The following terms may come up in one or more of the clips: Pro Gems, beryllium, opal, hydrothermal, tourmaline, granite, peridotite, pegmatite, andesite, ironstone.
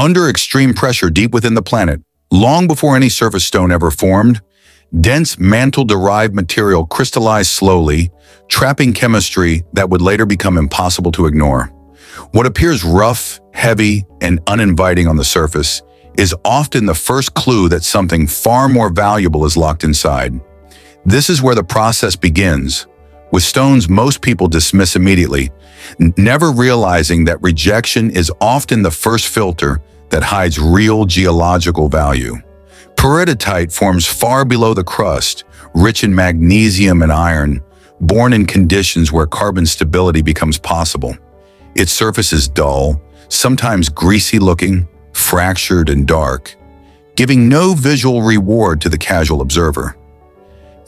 Under extreme pressure deep within the planet, long before any surface stone ever formed, dense mantle-derived material crystallized slowly, trapping chemistry that would later become impossible to ignore. What appears rough, heavy, and uninviting on the surface is often the first clue that something far more valuable is locked inside. This is where the process begins, with stones most people dismiss immediately, never realizing that rejection is often the first filter that hides real geological value. Peridotite forms far below the crust, rich in magnesium and iron, born in conditions where carbon stability becomes possible. Its surface is dull, sometimes greasy-looking, fractured and dark, giving no visual reward to the casual observer.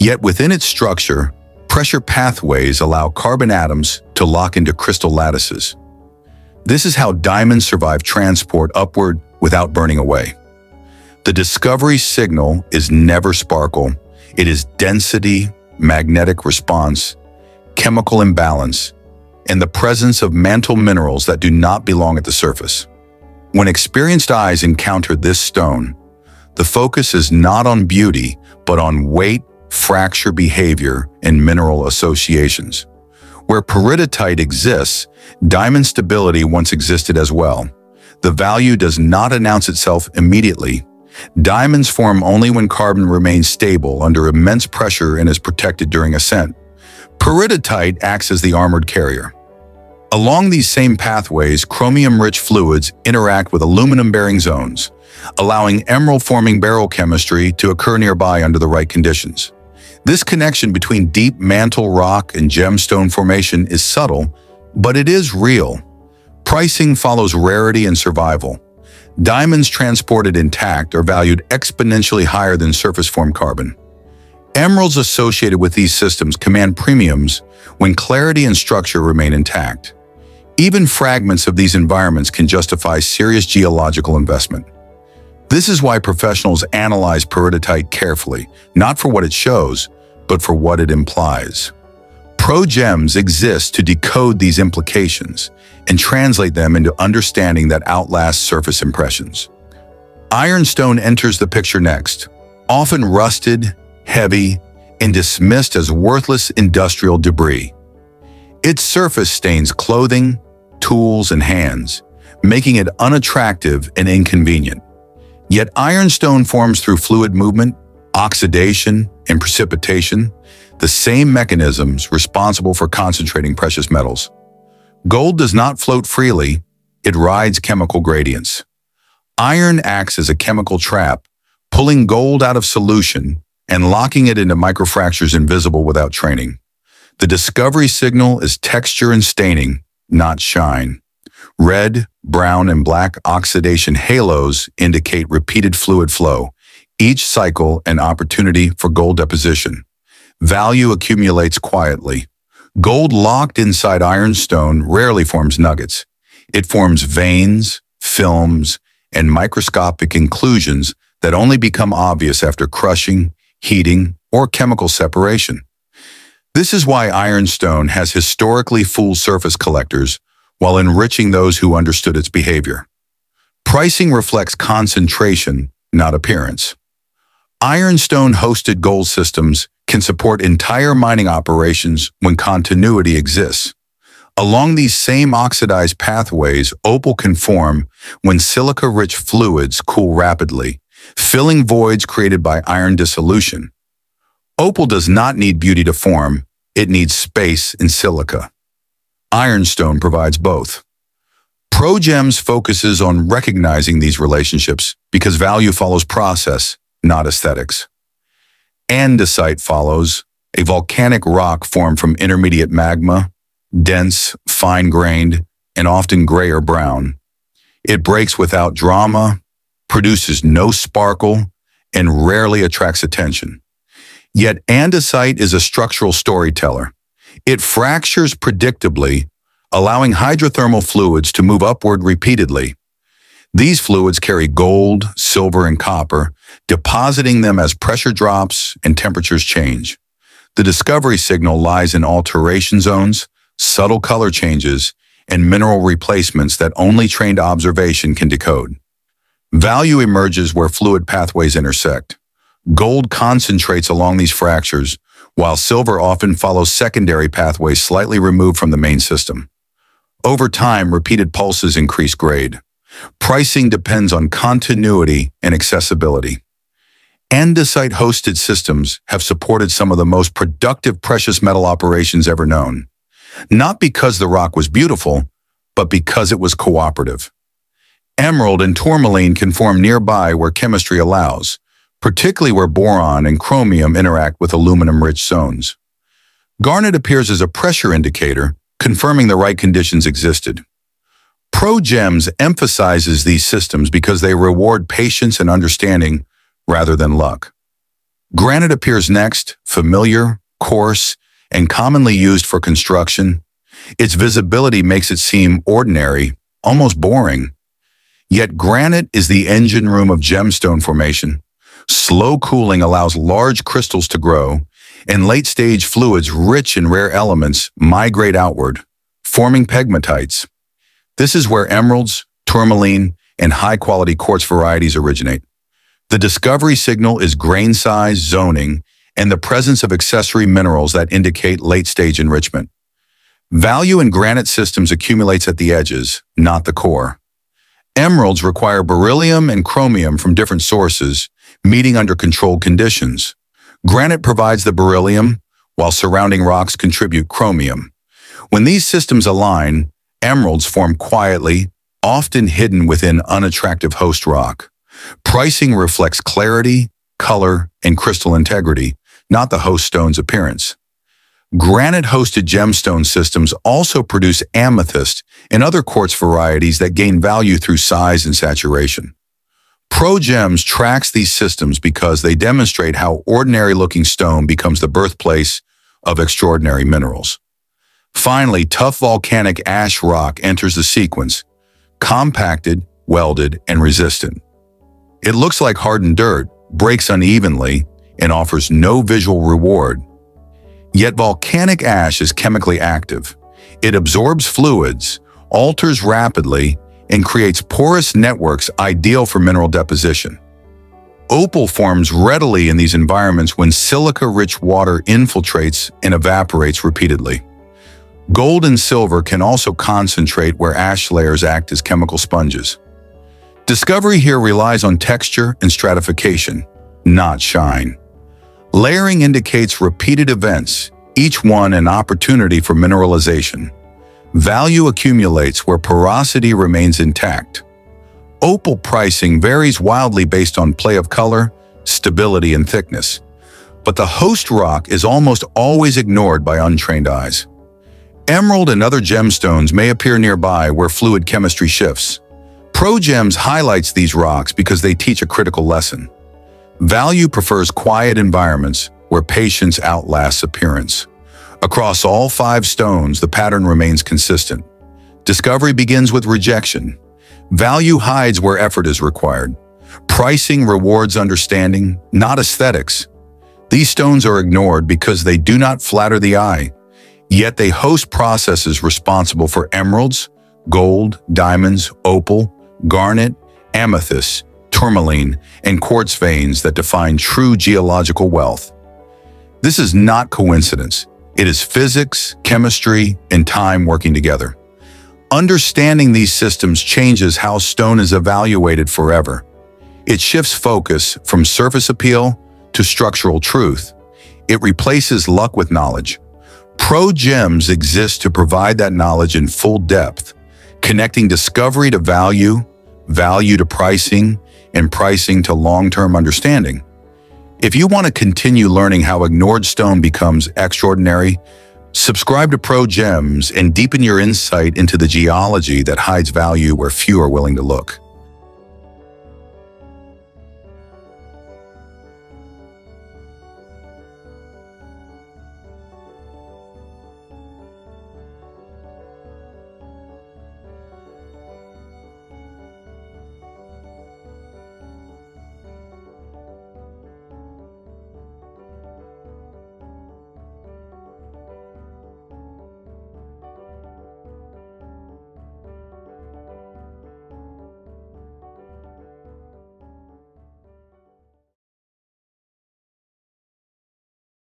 Yet within its structure, pressure pathways allow carbon atoms to lock into crystal lattices. This is how diamonds survive transport upward without burning away. The discovery signal is never sparkle. It is density, magnetic response, chemical imbalance, and the presence of mantle minerals that do not belong at the surface. When experienced eyes encounter this stone, the focus is not on beauty, but on weight, fracture behavior, and mineral associations. Where peridotite exists, diamond stability once existed as well. The value does not announce itself immediately. Diamonds form only when carbon remains stable under immense pressure and is protected during ascent. Peridotite acts as the armored carrier. Along these same pathways, chromium-rich fluids interact with aluminum-bearing zones, allowing emerald-forming beryl chemistry to occur nearby under the right conditions. This connection between deep mantle rock and gemstone formation is subtle, but it is real. Pricing follows rarity and survival. Diamonds transported intact are valued exponentially higher than surface-form carbon. Emeralds associated with these systems command premiums when clarity and structure remain intact. Even fragments of these environments can justify serious geological investment. This is why professionals analyze peridotite carefully, not for what it shows, but for what it implies. Pro Gems exists to decode these implications and translate them into understanding that outlasts surface impressions. Ironstone enters the picture next, often rusted, heavy, and dismissed as worthless industrial debris. Its surface stains clothing, tools, and hands, making it unattractive and inconvenient. Yet ironstone forms through fluid movement, oxidation, and precipitation, the same mechanisms responsible for concentrating precious metals. Gold does not float freely, it rides chemical gradients. Iron acts as a chemical trap, pulling gold out of solution and locking it into microfractures invisible without training. The discovery signal is texture and staining, not shine. Red, brown, and black oxidation halos indicate repeated fluid flow, each cycle an opportunity for gold deposition. Value accumulates quietly. Gold locked inside ironstone rarely forms nuggets. It forms veins, films, and microscopic inclusions that only become obvious after crushing, heating, or chemical separation. This is why ironstone has historically fooled surface collectors, while enriching those who understood its behavior. Pricing reflects concentration, not appearance. Ironstone-hosted gold systems can support entire mining operations when continuity exists. Along these same oxidized pathways, opal can form when silica-rich fluids cool rapidly, filling voids created by iron dissolution. Opal does not need beauty to form, it needs space in silica. Ironstone provides both. Pro Gems focuses on recognizing these relationships because value follows process, not aesthetics. Andesite follows, a volcanic rock formed from intermediate magma, dense, fine-grained, and often gray or brown. It breaks without drama, produces no sparkle, and rarely attracts attention. Yet andesite is a structural storyteller. It fractures predictably, allowing hydrothermal fluids to move upward repeatedly. These fluids carry gold, silver, and copper, depositing them as pressure drops and temperatures change. The discovery signal lies in alteration zones, subtle color changes, and mineral replacements that only trained observation can decode. Value emerges where fluid pathways intersect. Gold concentrates along these fractures, while silver often follows secondary pathways slightly removed from the main system. Over time, repeated pulses increase grade. Pricing depends on continuity and accessibility. Andesite-hosted systems have supported some of the most productive precious metal operations ever known, not because the rock was beautiful, but because it was cooperative. Emerald and tourmaline can form nearby where chemistry allows, particularly where boron and chromium interact with aluminum-rich zones. Garnet appears as a pressure indicator, confirming the right conditions existed. Pro Gems emphasizes these systems because they reward patience and understanding rather than luck. Granite appears next, familiar, coarse, and commonly used for construction. Its visibility makes it seem ordinary, almost boring. Yet granite is the engine room of gemstone formation. Slow cooling allows large crystals to grow, and late-stage fluids rich in rare elements migrate outward, forming pegmatites. This is where emeralds, tourmaline, and high-quality quartz varieties originate. The discovery signal is grain size, zoning, and the presence of accessory minerals that indicate late-stage enrichment. Value in granite systems accumulates at the edges, not the core. Emeralds require beryllium and chromium from different sources, meeting under controlled conditions. Granite provides the beryllium, while surrounding rocks contribute chromium. When these systems align, emeralds form quietly, often hidden within unattractive host rock. Pricing reflects clarity, color, and crystal integrity, not the host stone's appearance. Granite-hosted gemstone systems also produce amethyst and other quartz varieties that gain value through size and saturation. Pro Gems tracks these systems because they demonstrate how ordinary-looking stone becomes the birthplace of extraordinary minerals. Finally, tough volcanic ash rock enters the sequence, compacted, welded, and resistant. It looks like hardened dirt, breaks unevenly, and offers no visual reward. Yet volcanic ash is chemically active. It absorbs fluids, alters rapidly, and creates porous networks ideal for mineral deposition. Opal forms readily in these environments when silica-rich water infiltrates and evaporates repeatedly. Gold and silver can also concentrate where ash layers act as chemical sponges. Discovery here relies on texture and stratification, not shine. Layering indicates repeated events, each one an opportunity for mineralization. Value accumulates where porosity remains intact. Opal pricing varies wildly based on play of color, stability, and thickness, but the host rock is almost always ignored by untrained eyes. Emerald and other gemstones may appear nearby where fluid chemistry shifts. Pro Gems highlights these rocks because they teach a critical lesson. Value prefers quiet environments where patience outlasts appearance. Across all 5 stones, the pattern remains consistent. Discovery begins with rejection. Value hides where effort is required. Pricing rewards understanding, not aesthetics. These stones are ignored because they do not flatter the eye, yet they host processes responsible for emeralds, gold, diamonds, opal, garnet, amethyst, tourmaline, and quartz veins that define true geological wealth. This is not coincidence. It is physics, chemistry, and time working together. Understanding these systems changes how stone is evaluated forever. It shifts focus from surface appeal to structural truth. It replaces luck with knowledge. Pro Gems exist to provide that knowledge in full depth, connecting discovery to value, value to pricing, and pricing to long-term understanding. If you want to continue learning how ignored stone becomes extraordinary, subscribe to Pro Gems and deepen your insight into the geology that hides value where few are willing to look.